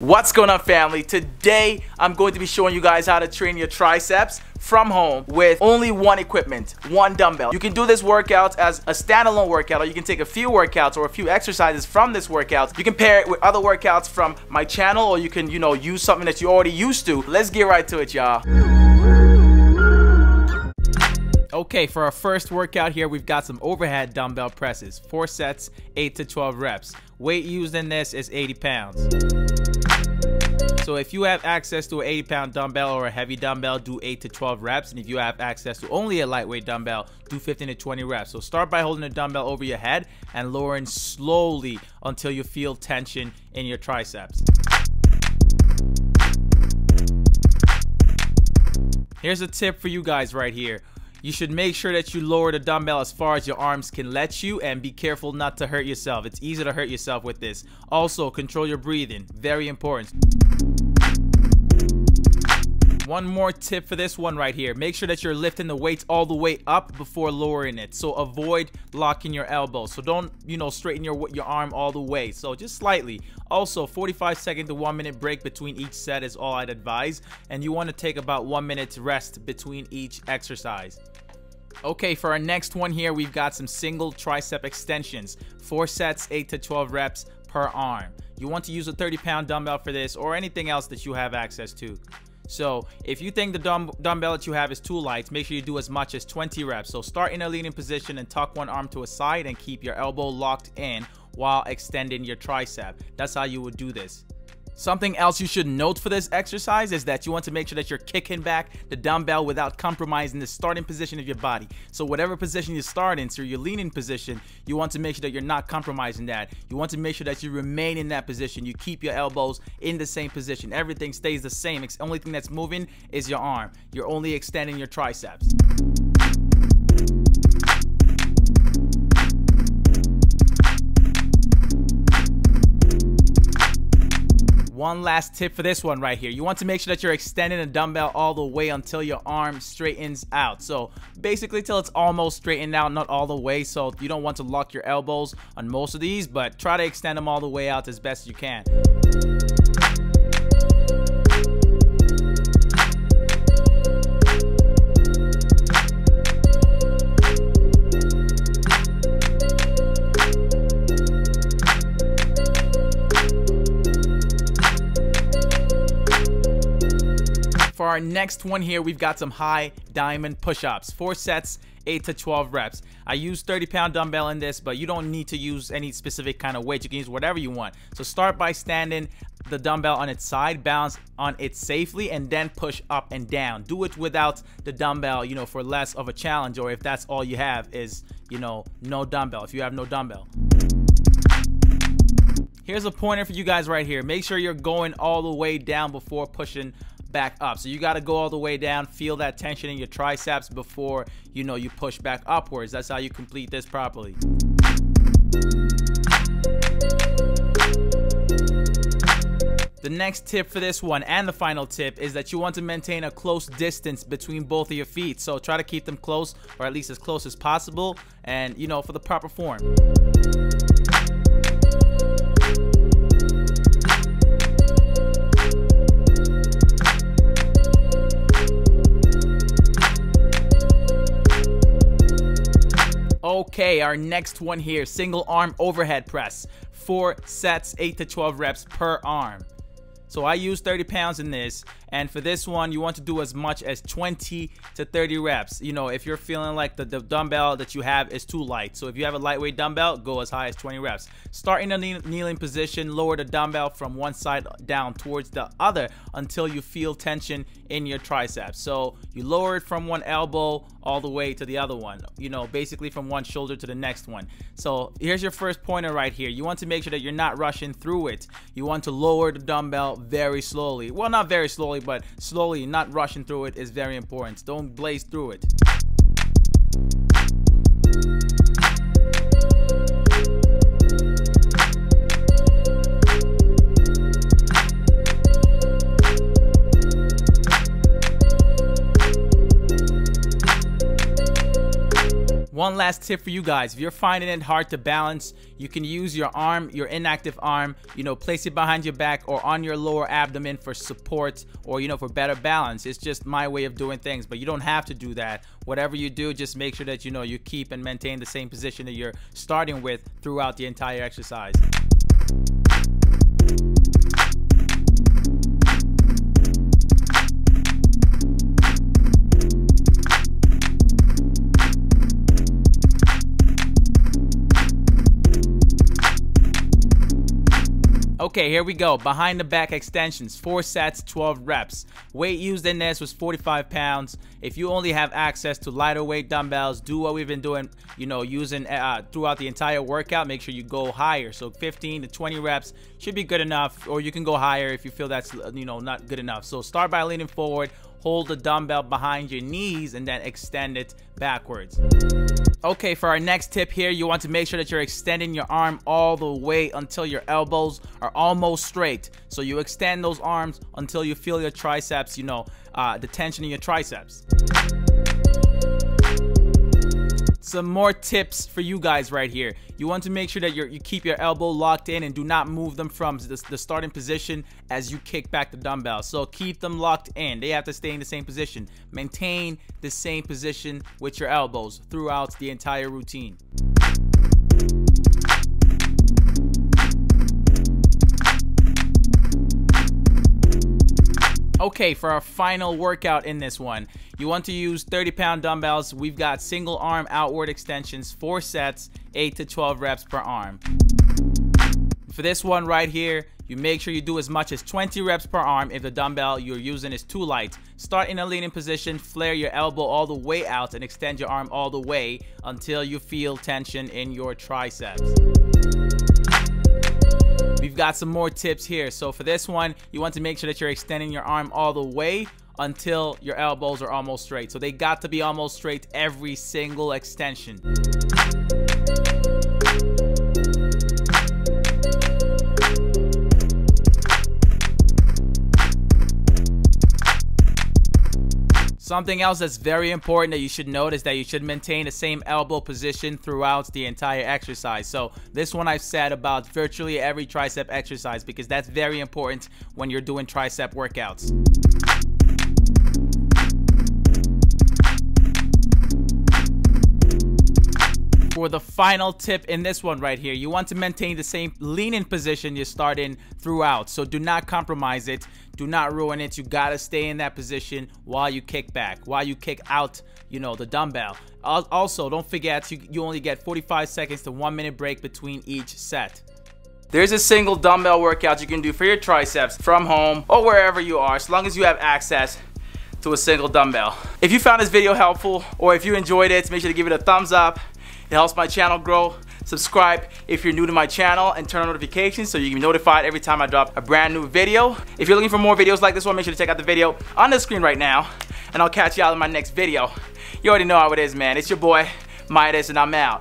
What's going on, family? Today I'm going to be showing you guys how to train your triceps from home with only one equipment, one dumbbell. You can do this workout as a standalone workout, or you can take a few workouts or a few exercises from this workout. You can pair it with other workouts from my channel, or you can, use something that you're already used to. Let's get right to it, y'all. Okay, for our first workout here, we've got some overhead dumbbell presses, 4 sets, 8 to 12 reps. Weight used in this is 80 pounds. So if you have access to an 80-pound dumbbell or a heavy dumbbell, do 8 to 12 reps. And if you have access to only a lightweight dumbbell, do 15 to 20 reps. So start by holding the dumbbell over your head and lowering slowly until you feel tension in your triceps. Here's a tip for you guys right here. You should make sure that you lower the dumbbell as far as your arms can let you, and be careful not to hurt yourself. It's easy to hurt yourself with this. Also, control your breathing, very important. One more tip for this one right here. Make sure that you're lifting the weights all the way up before lowering it. So avoid locking your elbow. So don't, straighten your arm all the way. So just slightly. Also, 45-second to 1-minute break between each set is all I'd advise. And you want to take about 1 minute's rest between each exercise. Okay, for our next one here, we've got some single tricep extensions, 4 sets, 8 to 12 reps per arm. You want to use a 30-pound dumbbell for this, or anything else that you have access to. So if you think the dumbbell that you have is too light, make sure you do as much as 20 reps. So start in a leaning position and tuck one arm to a side and keep your elbow locked in while extending your tricep. That's how you would do this. Something else you should note for this exercise is that you want to make sure that you're kicking back the dumbbell without compromising the starting position of your body. So whatever position you start in, so your leaning position, you want to make sure that you're not compromising that. You want to make sure that you remain in that position. You keep your elbows in the same position. Everything stays the same. The only thing that's moving is your arm. You're only extending your triceps. One last tip for this one right here. You want to make sure that you're extending the dumbbell all the way until your arm straightens out. So basically till it's almost straightened out, not all the way. So you don't want to lock your elbows on most of these, but try to extend them all the way out as best you can. For our next one here, we've got some high diamond push-ups, 4 sets, 8 to 12 reps. I use 30-pound dumbbell in this, but you don't need to use any specific kind of weight. You can use whatever you want. So start by standing the dumbbell on its side, balance on it safely, and then push up and down. Do it without the dumbbell, for less of a challenge, or if that's all you have is, no dumbbell, if you have no dumbbell. Here's a pointer for you guys right here. Make sure you're going all the way down before pushing back up. So you got to go all the way down, feel that tension in your triceps before you push back upwards. That's how you complete this properly. The next tip for this one, and the final tip, is that you want to maintain a close distance between both of your feet. So try to keep them close, or at least as close as possible, and for the proper form. Okay, our next one here, single arm overhead press, 4 sets, 8 to 12 reps per arm. So I use 30 pounds in this, and for this one, you want to do as much as 20 to 30 reps. If you're feeling like the dumbbell that you have is too light. So if you have a lightweight dumbbell, go as high as 20 reps. Start in a kneeling position, lower the dumbbell from one side down towards the other until you feel tension in your triceps. So you lower it from one elbow all the way to the other one, basically from one shoulder to the next one. So here's your first pointer right here. You want to make sure that you're not rushing through it. You want to lower the dumbbell very slowly. Well, not very slowly, but slowly, not rushing through it is very important. Don't blaze through it. One last tip for you guys. If you're finding it hard to balance, you can use your arm, your inactive arm, you know, place it behind your back or on your lower abdomen for support or, you know, for better balance. It's just my way of doing things, but you don't have to do that. Whatever you do, just make sure that, you know, you keep and maintain the same position that you're starting with throughout the entire exercise. Okay, here we go. Behind the back extensions, 4 sets, 12 reps. Weight used in this was 45 pounds. If you only have access to lighter weight dumbbells, do what we've been doing, you know, using throughout the entire workout. Make sure you go higher. So 15 to 20 reps should be good enough, or you can go higher if you feel that's, you know, not good enough. So start by leaning forward, hold the dumbbell behind your knees, and then extend it backwards. Okay, for our next tip here, you want to make sure that you're extending your arm all the way until your elbows are almost straight. So you extend those arms until you feel your triceps, you know, the tension in your triceps. Some more tips for you guys right here. You want to make sure that you keep your elbow locked in and do not move them from the starting position as you kick back the dumbbell. So keep them locked in. They have to stay in the same position. Maintain the same position with your elbows throughout the entire routine. Okay, for our final workout in this one, you want to use 30-pound dumbbells. We've got single arm outward extensions, 4 sets, 8 to 12 reps per arm. For this one right here, you make sure you do as much as 20 reps per arm if the dumbbell you're using is too light. Start in a leaning position, flare your elbow all the way out, and extend your arm all the way until you feel tension in your triceps. We've got some more tips here. So for this one, you want to make sure that you're extending your arm all the way until your elbows are almost straight. So they got to be almost straight every single extension. Something else that's very important that you should note is that you should maintain the same elbow position throughout the entire exercise. So this one I've said about virtually every tricep exercise because that's very important when you're doing tricep workouts. For the final tip in this one right here, you want to maintain the same leaning position you start in throughout. So do not compromise it. Do not ruin it. You gotta stay in that position while you kick back, while you kick out, you know, the dumbbell. Also, don't forget, you only get 45 seconds to 1 minute break between each set. There's a single dumbbell workout you can do for your triceps from home or wherever you are, as long as you have access to a single dumbbell. If you found this video helpful or if you enjoyed it, make sure to give it a thumbs up. It helps my channel grow. Subscribe if you're new to my channel and turn on notifications so you can be notified every time I drop a brand new video. If you're looking for more videos like this one, make sure to check out the video on the screen right now, and I'll catch y'all in my next video. You already know how it is, man. It's your boy, Midas, and I'm out.